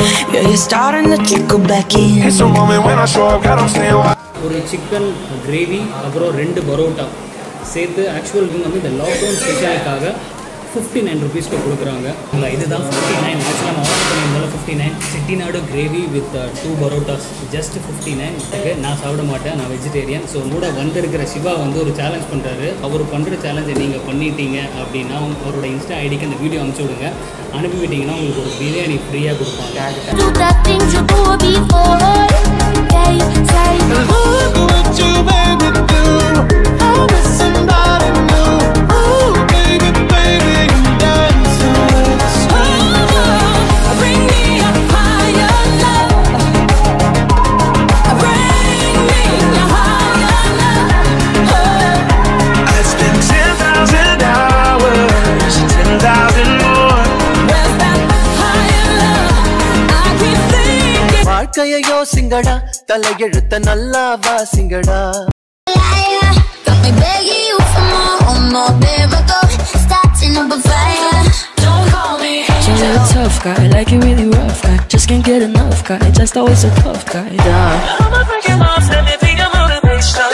Yeah, you're starting to trickle back in. It's a moment when I show up, God, I'm staying wild. One chicken gravy, abro two parotta. Save the actual thing. I mean, the lockdown special kaga 59 rupees ko kudukranga. Like this, 59. Actually, I'm order panninadhu 59. Chettinadu gravy with two parottas, just 59. Okay, na saavada maata, na vegetarian. So, nooda vandirukra Shiva vandu or challenge pandraru. Avaru pandra challenge neenga panniteenga appadina avaroda Insta ID ku andha video amichudunga. Anupivitingna ungalku or biryani free ah kudupaanga. Do that thing you do before. Okay, say look what you made me do. I'm missing somebody new. Oh baby, baby. Yo singada talaiyelutha nalla va singada got me begging you for more on my never go starting up a fire don't call me angel. You're a tough guy, I like you really rough guy, just can't get enough guy, just always a tough guy down. I'm a freaking lost, let me be a motivation.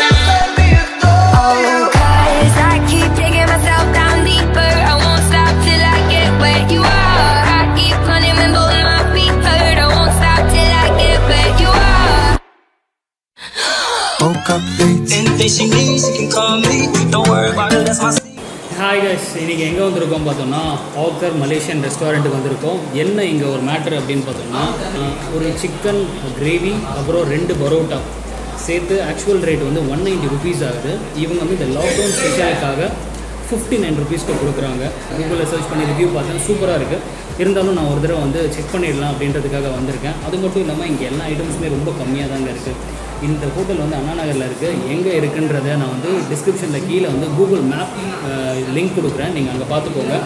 Hi guys, இன்னைக்கு எங்கே வந்திருக்கோம் பார்த்தோம்னா Hawker Malaysian ரெஸ்டாரண்ட்டுக்கு வந்திருக்கோம். என்ன இங்கே ஒரு matter அப்படின்னு பார்த்தோம்னா ஒரு சிக்கன் கிரேவி அப்புறம் ரெண்டு பரோட்டா சேர்த்து ஆக்சுவல் ரேட் வந்து 190 rupees ஆகுது. இவங்க வந்து இந்த லாக்டவுன் ஸ்பெஷலுக்காக 59 rupees கொடுக்குறாங்க. கூகுளில் சர்ச் பண்ணி ரிவ்யூ பார்த்தா சூப்பராக இருக்குது. இருந்தாலும் நான் ஒரு தடவை வந்து செக் பண்ணிடலாம் அப்படின்றதுக்காக வந்திருக்கேன். அது மட்டும் இல்லாமல் இங்கே எல்லா ஐட்டம்ஸுமே ரொம்ப கம்மியாக தாங்க இருக்குது. இந்த ஹோட்டல் வந்து அண்ணா நகரில் இருக்குது. எங்கே இருக்குன்றதை நான் வந்து டிஸ்கிரிப்ஷனில் கீழே வந்து கூகுள் மேப் லிங்க் கொடுக்குறேன், நீங்கள் அங்கே பார்த்துக்கோங்க.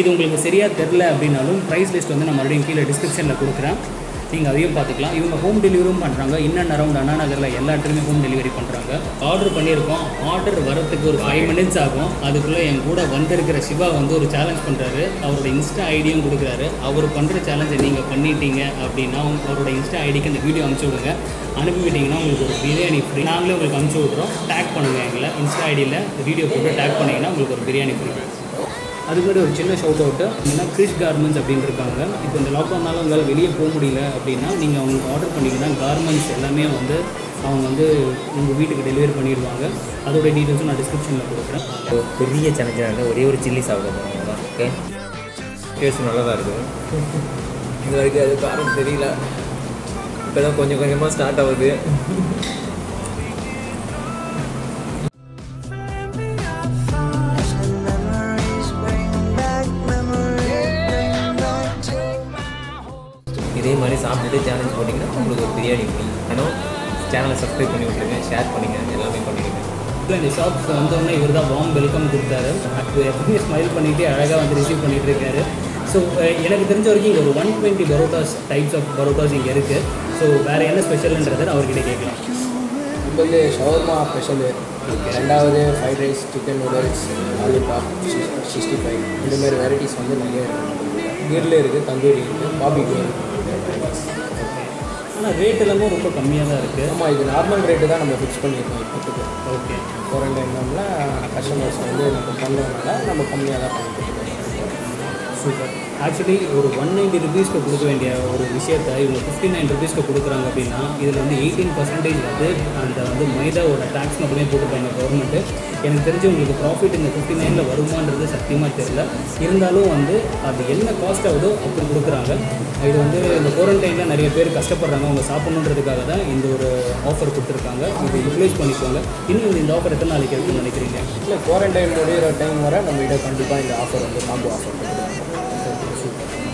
இது உங்களுக்கு சரியாக தெரில அப்படின்னாலும் ப்ரைஸ் லிஸ்ட் வந்து நான் மறுபடியும் கீழே டிஸ்கிரிப்ஷனில் கொடுக்குறேன், நீங்கள் அதையும் பார்த்துக்கலாம். இவங்க ஹோம் டெலிவரியும் பண்ணுறாங்க. இன்னும் அரௌண்ட் அண்ணா நகரில் எல்லா இடத்துலையுமே ஹோம் டெலிவரி பண்ணுறாங்க. ஆர்டர் பண்ணியிருக்கோம். ஆர்டர் வரத்துக்கு ஒரு 5 minutes ஆகும். அதுக்குள்ளே என் கூட வந்திருக்கிற சிவா வந்து ஒரு சேலஞ்ச் பண்ணுறாரு. அவரோட இன்ஸ்டா ஐடியும் கொடுக்குறாரு. அவர் பண்ணுற சேலஞ்சை நீங்கள் பண்ணிட்டீங்க அப்படின்னா அவரோட இன்ஸ்டா ஐடிக்கு இந்த வீடியோ அனுப்பிச்சி விடுங்க. அனுப்பிவிட்டிங்கன்னா உங்களுக்கு ஒரு பிரியாணி ஃப்ரீ. நாங்களே உங்களுக்கு அனுப்பிச்சி விட்றோம். டேக் பண்ணுங்கள் எங்களை இன்ஸ்டா ஐடியில் வீடியோ போட்டு டேக் பண்ணிங்கன்னா உங்களுக்கு ஒரு பிரியாணி ஃப்ரீ. அது மாதிரி ஒரு சின்ன ஷவுட் அவுட்டு அப்படின்னா Krish Garments அப்படின்னு இருக்காங்க. இப்போ இந்த லாக்டவுனால உங்களால் வெளியே போக முடியல அப்படின்னா நீங்கள் அவங்களுக்கு ஆர்டர் பண்ணிங்கன்னா கார்மெண்ட்ஸ் எல்லாமே வந்து அவங்க வந்து உங்கள் வீட்டுக்கு டெலிவரி பண்ணிடுவாங்க. அதோடைய டீட்டெயில்ஸும் நான் டிஸ்கிரிப்ஷனில் கொடுக்குறேன். ஒரு பெரிய சேனல் ஒரே ஒரு சில்லி சாப்பிட போகிறாங்க. ஓகே, டேஸ்ட் நல்லா தான் இருக்குது. இது வரைக்கும் அது காரம் தெரியல, இப்போ தான் கொஞ்சம் கொஞ்சமாக ஸ்டார்ட் ஆகுது. இதே மாதிரி சாப்பிட்டுட்டு சேனல் போட்டிங்கன்னா உங்களுக்கு ஒரு பிரியாணி பண்ணி ஆனால் சேனலை சப்ஸ்கிரைப் பண்ணி விட்டுருங்க, ஷேர் பண்ணிடுங்க, எல்லாமே பண்ணிடுங்க. இந்த ஷாப்ஸ் வந்தோடனே இவர் தான் வார்ம் வெல்கம் கொடுத்தாரு. அது எப்பவுமே ஸ்மைல் பண்ணிகிட்டே அழகாக வந்து ரிசீவ் பண்ணிகிட்டு இருக்காரு. ஸோ எனக்கு தெரிஞ்ச வரைக்கும் இங்கே ஒரு 120 பரோட்டாஸ் டைப்ஸ் ஆஃப் பரோட்டாஸ் இங்கே இருக்குது. ஸோ வேறு என்ன ஸ்பெஷல்ன்றதை நான் அவர்கிட்ட கேட்கலாம். இப்போ வந்து ஷவர்மா ஸ்பெஷலு, ரெண்டாவது fried rice, chicken noodles, lollipop, 65 இந்த மாதிரி வெரைட்டிஸ் வந்து நிறைய கிரில் இருக்குது, தந்தூரி இருக்குது, பாபிக்யூ. ஆனால் ரேட் எல்லாமே ரொம்ப கம்மியாக தான் இருக்குது. ஆமாம், இது நார்மல் ரேட்டு தான் நம்ம ஃபிக்ஸ் பண்ணியிருக்கோம் இப்போத்துக்கு. ஓகே, குவாரண்டைன்னா கஸ்டமர்ஸ் வந்து நம்ம பண்ணுறதுனால நம்ம கம்மியாக தான் பண்ணிட்டு சூப்பர். ஆக்சுவலி ஒரு 190 rupees கொடுக்க வேண்டிய ஒரு விஷயத்தை இவங்க 59 rupees கொடுக்குறாங்க அப்படின்னா இதில் வந்து 18% வந்து அந்த வந்து மைதாவோட டேக்ஸ் மட்டுமே போட்டுருக்காங்க கவர்மெண்ட்டு. எனக்கு தெரிஞ்சு உங்களுக்கு ப்ராஃபிட் இந்த 59 வருமானது சத்தியமாக தெரியல. இருந்தாலும் வந்து அது என்ன காஸ்ட் ஆகுதோ அப்படி கொடுக்குறாங்க. இது வந்து இந்த குவாரண்டைனில் நிறைய பேர் கஷ்டப்படுறாங்க, அவங்க சாப்பிட்ணுன்றதுக்காக தான் இந்த ஒரு ஆஃபர் கொடுத்துருக்காங்க. இது யூட்டிலைஸ் பண்ணிக்குவாங்க. இன்னும் இந்த ஆஃபர் எத்தனை நாளைக்கு இருக்குன்னு நினைக்கிறீங்க? இல்லை, குவாரண்டைன் முடிகிற டைம் வர நம்ம இதை கண்டிப்பாக இந்த ஆஃபர் வந்து காம்போ ஆஃபர் பண்ணுவோம்.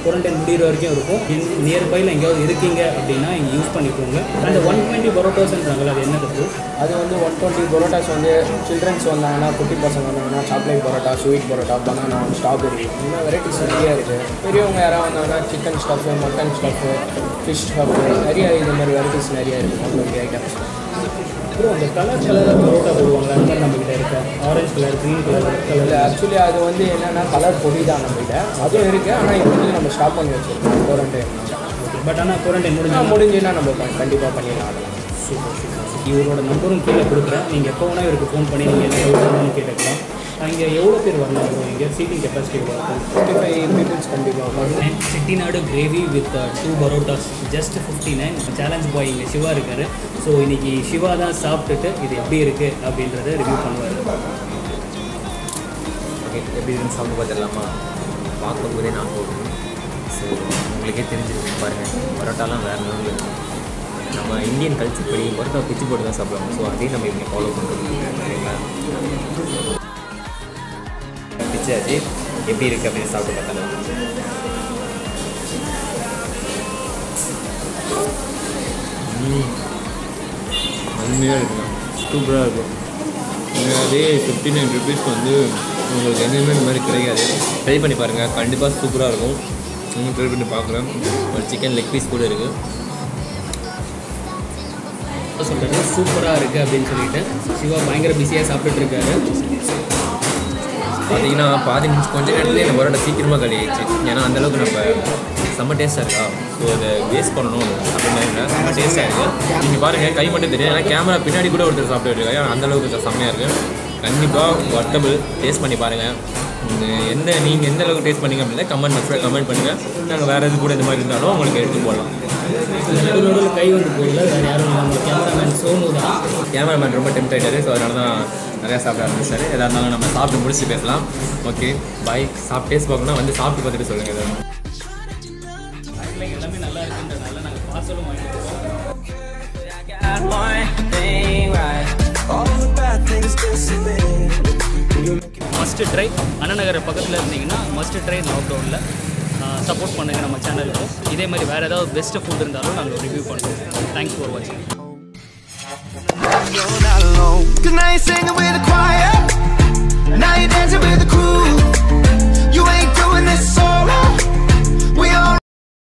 குவாரண்டைன் முடிகிற வரைக்கும் இருக்கும். நியர்பையில் எங்கேயாவது இருக்கீங்க அப்படின்னா இங்கே யூஸ் பண்ணிக்கோங்க. அந்த 120 பரோட்டாஸ்ன்றாங்களா, அது என்ன இருக்குது? அது வந்து 120 பரோட்டாஸ் வந்து சில்ட்ரன்ஸ் வந்தாங்கன்னா, குட்டி பசங்க வந்தாங்கன்னா chocolate parotta, sweet parotta, banana, strawberry, இன்னும் வெரைட்டிஸ் நிறையா இருக்குது. பெரியவங்க யாராவது வந்தாங்கன்னா chicken stuff, mutton stuff, fish stuff, நிறையா இந்த மாதிரி வெரைட்டிஸ் நிறையா இருக்குது. நம்மளுடைய ஐட்டம்ஸ் அப்புறம் அந்த கலர் பரோட்டா போடுவாங்க. அந்த மாதிரி நம்மகிட்ட இருக்கா? Orange colour, green colour, red colour. Actually அது வந்து என்னென்னா கலர் பொடி தான் நம்மகிட்ட, அதுவும் இருக்குது. ஆனால் இப்போ வந்து நம்ம ஸ்டாப் பண்ணி வச்சுருக்கோம். பட் ஆனால் குவாரண்டைன் முடிஞ்சுன்னா நம்ம கண்டிப்பாக பண்ணிடலாம். ஆகலாம். Super super. இவரோட நம்பரும் கீழே கொடுக்குறேன். நீங்கள் எப்போ வேணால் இவருக்கு ஃபோன் பண்ணி நீங்கள் என்ன எவ்வளோன்னு கேட்டுக்கலாம். இங்கே எவ்வளோ பேர் வரணும் இங்கே சீட்டிங் கெப்பாசிட்டி வரும் 45 பீப்புள்ஸ் கண்டிப்பாக வரும். Chettinad gravy with 2 parottas just 59. Challenge பாய் இங்கே சிவா இருக்கார். ஸோ இன்றைக்கி சிவா தான் சாப்பிட்டுட்டு இது எப்படி இருக்குது அப்படின்றத ரிவ்யூ பண்ணுவார். ஓகே, எப்படி இருக்குன்னு சாப்பிட்டு பார்த்துடலாமா? பார்க்கும்போதே நான் போகணும். ஸோ உங்களுக்கே தெரிஞ்சிருக்கு பாருங்கள், பரோட்டாலாம் வேறு லெவலில் இருக்கும். நம்ம இந்தியன் கல்ச்சர் படி பரோட்டா பிச்சு போட்டு தான் சாப்பிடுவோம். ஸோ அதே நம்ம இங்கே ஃபாலோ பண்ணுறோம். பிச்சாச்சு, எப்படி இருக்குது அப்படின்னு சாப்பிட்டு பார்த்தோம். அருமையாக இருக்குண்ணா, சூப்பராக இருக்கும். அதே 59 ருபீஸ் வந்து உங்களுக்கு எங்கேயுமே இந்த மாதிரி கிடைக்காது. ட்ரை பண்ணி பாருங்கள், கண்டிப்பாக சூப்பராக இருக்கும். இன்னும் ட்ரை பண்ணி பார்க்குறேன். ஒரு சிக்கன் லெக் பீஸ் கூட இருக்குது. சொல்கிறது சூப்பராக இருக்குது அப்படின்னு சொல்லிட்டு சிவா பயங்கர பிஸியாக சாப்பிட்டுட்ருக்காரு. பார்த்திங்கன்னா பாதி நிமிஷம் கொஞ்சம் நேரத்தில் எனக்கு பரோட்டா சீக்கிரமாக கழியாச்சு. ஏன்னா அந்தளவுக்கு நம்ம செம்ம டேஸ்ட்டாக இருக்கா, ஸோ அதை வேஸ்ட் பண்ணணும் அப்படின்னா இல்லை, செம்ம டேஸ்ட்டாக இருக்குது. நீங்கள் பாருங்கள், கை மட்டும் தெரியும், ஏன்னா கேமரா பின்னாடி கூட ஒருத்தர் சாப்பிட்டுருக்காங்க. ஏன்னா அந்தளவுக்கு செம்மையாக இருக்குது. கண்டிப்பாக வர்த்தபிள் டேஸ்ட் பண்ணி பாருங்கள். நீங்கள் எந்த அளவுக்கு டேஸ்ட் பண்ணிங்க அப்படின்னா கமெண்ட் பண்ணுங்கள். நாங்கள் வேறு எது கூட இந்த மாதிரி இருந்தாலும் உங்களுக்கு எடுத்து போடலாம். நடுவில் கை வந்து போகல, வேறு யாரும் நம்ம கேமராமேன் சோனு தான். கேமராமேன் ரொம்ப டெம்ட் ஆகிட்டாரு. ஸோ அதனால தான் நிறையா சாப்பிட ஆரம்பிச்சாரு. எதாக இருந்தாலும் நம்ம சாப்பிட்டு முடிச்சு பேசலாம். ஓகே பாய். டேஸ்ட் பார்க்கணும்னா வந்து சாப்பிட்டு பார்த்துட்டு சொல்லுங்கள். எல்லாமே நல்லா இருக்குன்றதுனால நாங்கள் பார்சலும் வாங்கிட்டு இருக்கோம். மஸ்ட் ட்ரை, அண்ணா நகர் பக்கத்தில் இருந்தீங்கன்னா மஸ்ட் ட்ரை லாக்டவுனில் சப்போர்ட் பண்ணுங்கள் நம்ம சேனலுக்கு. இதே மாதிரி வேறு ஏதாவது பெஸ்ட்டு ஃபுட் இருந்தாலும் நாங்கள் ரிவ்யூ பண்ணுவோம். தேங்க்ஸ் ஃபார் வாட்சிங்.